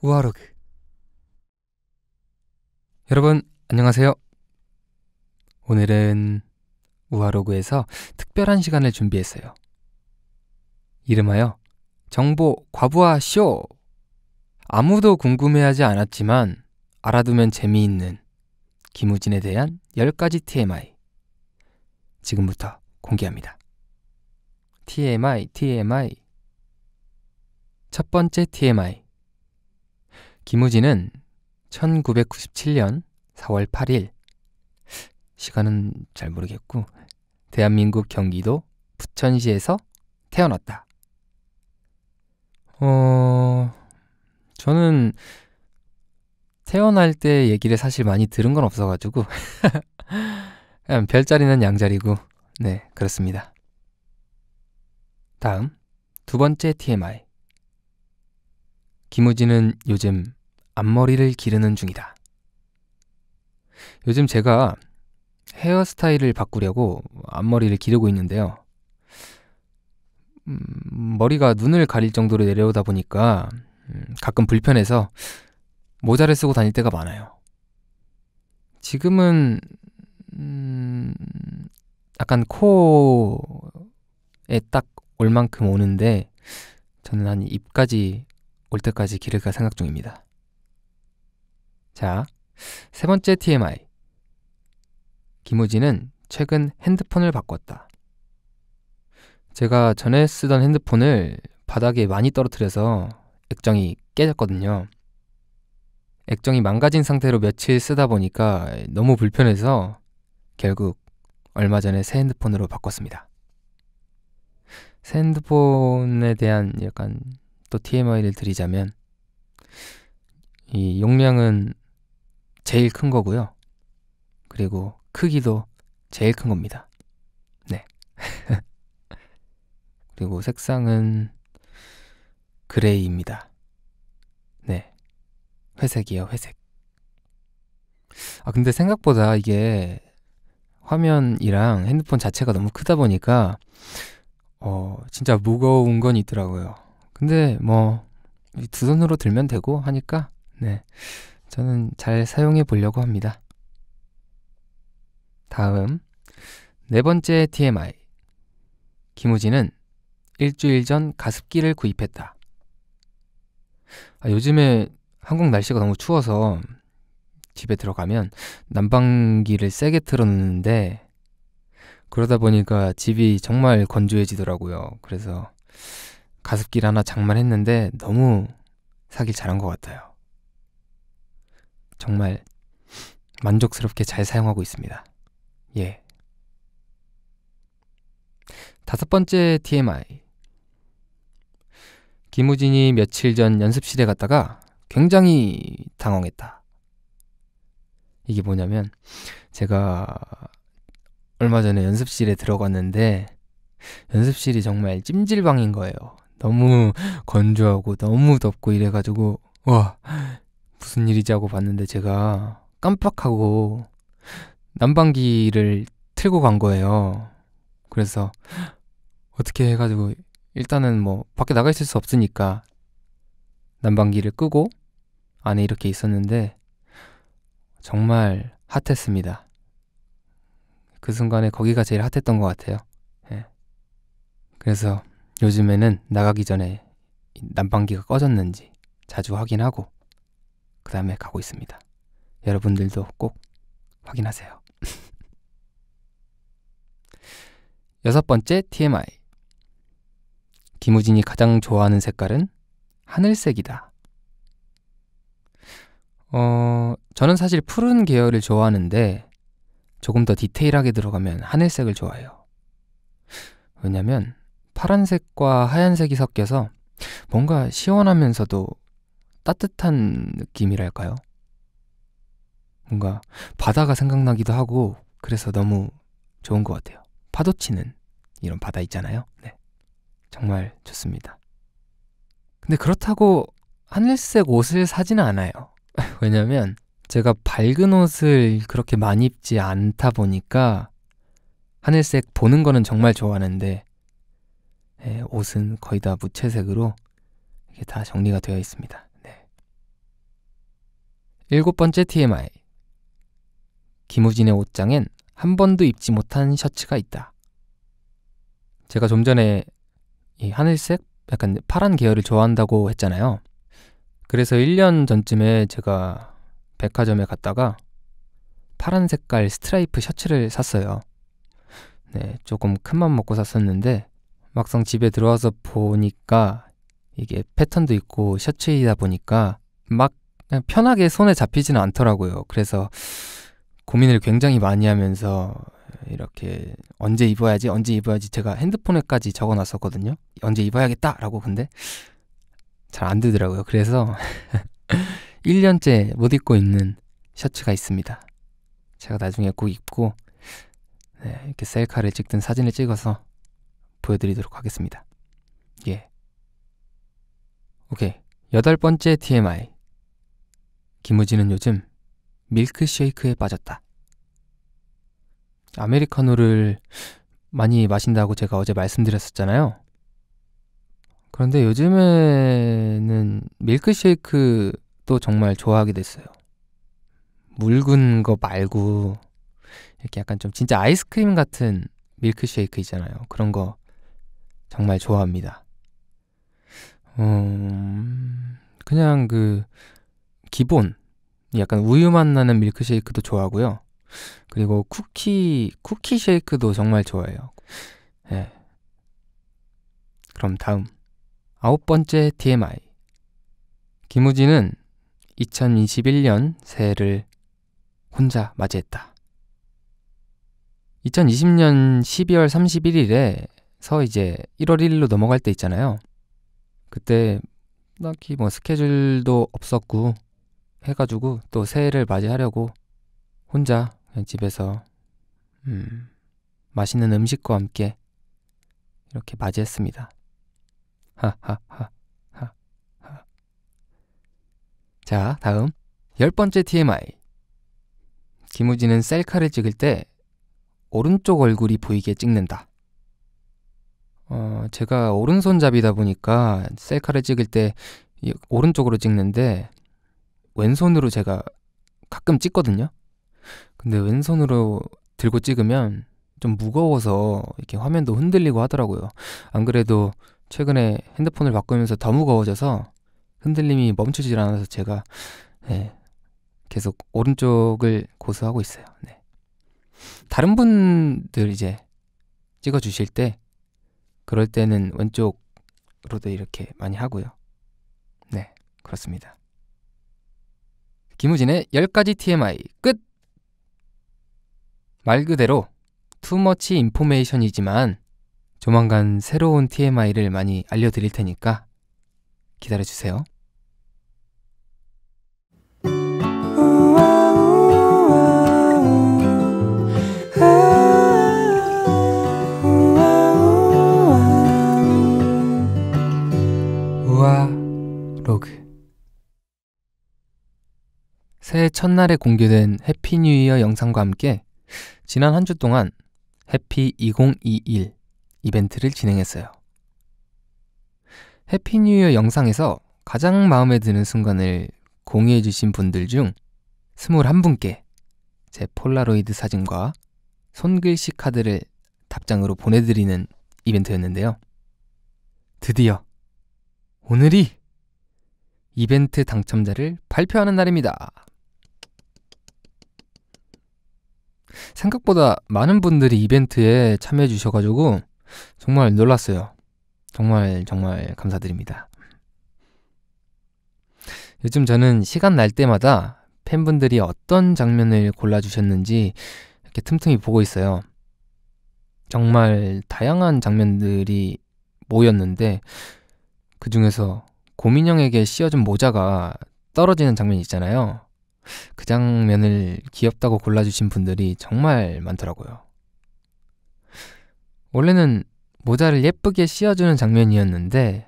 우아로그 여러분 안녕하세요. 오늘은 우아로그에서 특별한 시간을 준비했어요. 이름하여 정보 과부하 쇼! 아무도 궁금해하지 않았지만 알아두면 재미있는 김우진에 대한 10가지 TMI 지금부터 공개합니다. TMI 첫 번째 TMI 김우진은 1997년 4월 8일 시간은 잘 모르겠고 대한민국 경기도 부천시에서 태어났다. 저는 태어날 때 얘기를 사실 많이 들은 건 없어가지고 별자리는 양자리고 네 그렇습니다. 다음 두 번째 TMI 김우진은 요즘 앞머리를 기르는 중이다. 요즘 제가 헤어스타일을 바꾸려고 앞머리를 기르고 있는데요. 머리가 눈을 가릴 정도로 내려오다 보니까 가끔 불편해서 모자를 쓰고 다닐 때가 많아요. 지금은 약간 코에 딱 올 만큼 오는데 저는 한 입까지 올 때까지 기를까 생각 중입니다. 자, 세 번째 TMI 김우진은 최근 핸드폰을 바꿨다. 제가 전에 쓰던 핸드폰을 바닥에 많이 떨어뜨려서 액정이 깨졌거든요. 액정이 망가진 상태로 며칠 쓰다 보니까 너무 불편해서 결국 얼마 전에 새 핸드폰으로 바꿨습니다. 새 핸드폰에 대한 약간 또 TMI를 드리자면 이 용량은 제일 큰 거고요. 그리고 크기도 제일 큰 겁니다. 네. 그리고 색상은 그레이입니다. 네. 회색이에요, 회색. 아, 근데 생각보다 이게 화면이랑 핸드폰 자체가 너무 크다 보니까 진짜 무거운 건 있더라고요. 근데 뭐 두 손으로 들면 되고 하니까 네. 저는 잘 사용해 보려고 합니다. 다음 네 번째 TMI 김우진은 일주일 전 가습기를 구입했다. 요즘에 한국 날씨가 너무 추워서 집에 들어가면 난방기를 세게 틀어놓는데 그러다 보니까 집이 정말 건조해지더라고요. 그래서 가습기를 하나 장만했는데 너무 사길 잘한 것 같아요. 정말 만족스럽게 잘 사용하고 있습니다. 예. 다섯 번째 TMI 김우진이 며칠 전 연습실에 갔다가 굉장히 당황했다. 이게 뭐냐면 제가 얼마 전에 연습실에 들어갔는데 연습실이 정말 찜질방인 거예요. 너무 건조하고 너무 덥고 이래가지고 와 무슨 일이지 하고 봤는데 제가 깜빡하고 난방기를 틀고 간 거예요. 그래서 어떻게 해가지고 일단은 뭐 밖에 나가 있을 수 없으니까 난방기를 끄고 안에 이렇게 있었는데 정말 핫했습니다. 그 순간에 거기가 제일 핫했던 것 같아요. 예. 그래서 요즘에는 나가기 전에 난방기가 꺼졌는지 자주 확인하고 그 다음에 가고 있습니다. 여러분들도 꼭 확인하세요. 여섯 번째 TMI 김우진이 가장 좋아하는 색깔은 하늘색이다. 저는 사실 푸른 계열을 좋아하는데 조금 더 디테일하게 들어가면 하늘색을 좋아해요. 왜냐면 파란색과 하얀색이 섞여서 뭔가 시원하면서도 따뜻한 느낌이랄까요? 뭔가 바다가 생각나기도 하고 그래서 너무 좋은 것 같아요. 파도치는 이런 바다 있잖아요. 네, 정말 좋습니다. 근데 그렇다고 하늘색 옷을 사지는 않아요. 왜냐면 제가 밝은 옷을 그렇게 많이 입지 않다 보니까 하늘색 보는 거는 정말 좋아하는데 네, 옷은 거의 다 무채색으로 이게 다 정리가 되어 있습니다. 네. 7번째 TMI. 김우진의 옷장엔 한 번도 입지 못한 셔츠가 있다. 제가 좀 전에 이 하늘색, 약간 파란 계열을 좋아한다고 했잖아요. 그래서 1년 전쯤에 제가 백화점에 갔다가 파란 색깔 스트라이프 셔츠를 샀어요. 네, 조금 큰맘 먹고 샀었는데 막상 집에 들어와서 보니까 이게 패턴도 있고 셔츠이다 보니까 막 그냥 편하게 손에 잡히지는 않더라고요. 그래서 고민을 굉장히 많이 하면서 이렇게 언제 입어야지 제가 핸드폰에까지 적어놨었거든요. 언제 입어야겠다라고. 근데 잘 안 되더라고요. 그래서 1년째 못 입고 있는 셔츠가 있습니다. 제가 나중에 꼭 입고 네, 이렇게 셀카를 찍든 사진을 찍어서 보여드리도록 하겠습니다. 예. 오케이. 8번째 TMI. 김우진은 요즘 밀크쉐이크에 빠졌다. 아메리카노를 많이 마신다고 제가 어제 말씀드렸었잖아요. 그런데 요즘에는 밀크쉐이크도 정말 좋아하게 됐어요. 묽은 거 말고 이렇게 약간 좀 진짜 아이스크림 같은 밀크쉐이크 있잖아요. 그런 거 정말 좋아합니다. 그냥 그 기본 약간 우유맛 나는 밀크쉐이크도 좋아하고요. 그리고 쿠키 쉐이크도 정말 좋아해요. 네. 그럼 다음 9번째 TMI. 김우진은 2021년 새해를 혼자 맞이했다. 2020년 12월 31일에서 이제 1월 1일로 넘어갈 때 있잖아요. 그때 딱히 뭐 스케줄도 없었고 해가지고 또 새해를 맞이하려고 혼자 그냥 집에서 맛있는 음식과 함께 이렇게 맞이했습니다. 하하하하하. 자, 다음 10번째 TMI. 김우진은 셀카를 찍을 때 오른쪽 얼굴이 보이게 찍는다. 제가 오른손잡이다 보니까 셀카를 찍을 때 오른쪽으로 찍는데 왼손으로 제가 가끔 찍거든요. 근데 왼손으로 들고 찍으면 좀 무거워서 이렇게 화면도 흔들리고 하더라고요. 안 그래도 최근에 핸드폰을 바꾸면서 더 무거워져서 흔들림이 멈추질 않아서 제가 네, 계속 오른쪽을 고수하고 있어요. 네. 다른 분들 이제 찍어주실 때 그럴 때는 왼쪽으로도 이렇게 많이 하고요. 네, 그렇습니다. 김우진의 10가지 TMI 끝! 말 그대로 투머치 인포메이션이지만 조만간 새로운 TMI를 많이 알려드릴 테니까 기다려주세요. 우아로그. 새해 첫날에 공개된 해피 뉴 이어 영상과 함께 지난 한 주 동안 해피 2021 이벤트를 진행했어요. 해피 뉴 이어 영상에서 가장 마음에 드는 순간을 공유해 주신 분들 중 21분께 제 폴라로이드 사진과 손글씨 카드를 답장으로 보내드리는 이벤트였는데요. 드디어 오늘이 이벤트 당첨자를 발표하는 날입니다. 생각보다 많은 분들이 이벤트에 참여해 주셔가지고 정말 놀랐어요. 정말 감사드립니다. 요즘 저는 시간 날 때마다 팬분들이 어떤 장면을 골라주셨는지 이렇게 틈틈이 보고 있어요. 정말 다양한 장면들이 모였는데 그 중에서 고민형에게 씌워준 모자가 떨어지는 장면이 있잖아요. 그 장면을 귀엽다고 골라주신 분들이 정말 많더라고요. 원래는 모자를 예쁘게 씌워주는 장면이었는데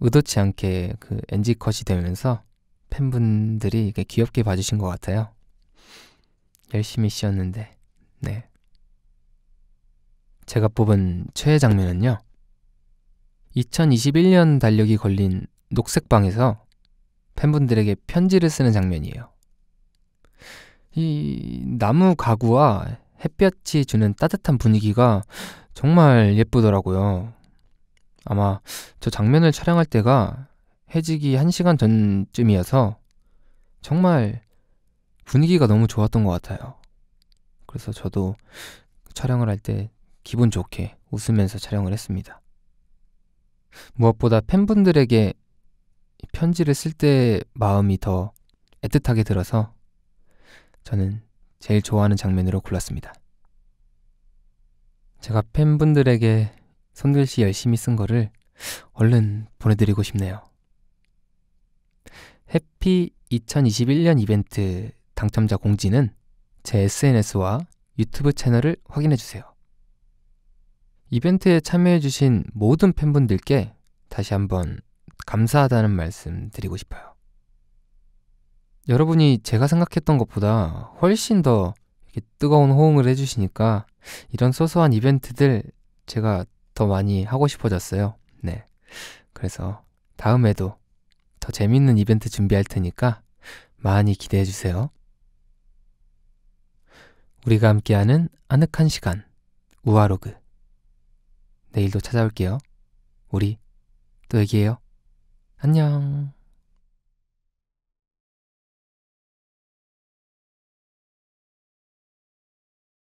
의도치 않게 그 NG컷이 되면서 팬분들이 이렇게 귀엽게 봐주신 것 같아요. 열심히 씌웠는데. 네. 제가 뽑은 최애 장면은요, 2021년 달력이 걸린 녹색방에서 팬분들에게 편지를 쓰는 장면이에요. 이 나무 가구와 햇볕이 주는 따뜻한 분위기가 정말 예쁘더라고요. 아마 저 장면을 촬영할 때가 해지기 1시간 전쯤이어서 정말 분위기가 너무 좋았던 것 같아요. 그래서 저도 촬영을 할 때 기분 좋게 웃으면서 촬영을 했습니다. 무엇보다 팬분들에게 편지를 쓸 때 마음이 더 애틋하게 들어서 저는 제일 좋아하는 장면으로 골랐습니다. 제가 팬분들에게 손글씨 열심히 쓴 거를 얼른 보내드리고 싶네요. 해피 2021년 이벤트 당첨자 공지는 제 SNS와 유튜브 채널을 확인해주세요. 이벤트에 참여해주신 모든 팬분들께 다시 한번 감사하다는 말씀 드리고 싶어요. 여러분이 제가 생각했던 것보다 훨씬 더 이렇게 뜨거운 호응을 해주시니까 이런 소소한 이벤트들 제가 더 많이 하고 싶어졌어요. 네. 그래서 다음에도 더 재밌는 이벤트 준비할 테니까 많이 기대해 주세요. 우리가 함께하는 아늑한 시간, 우아로그. 내일도 찾아올게요. 우리 또 얘기해요. 안녕.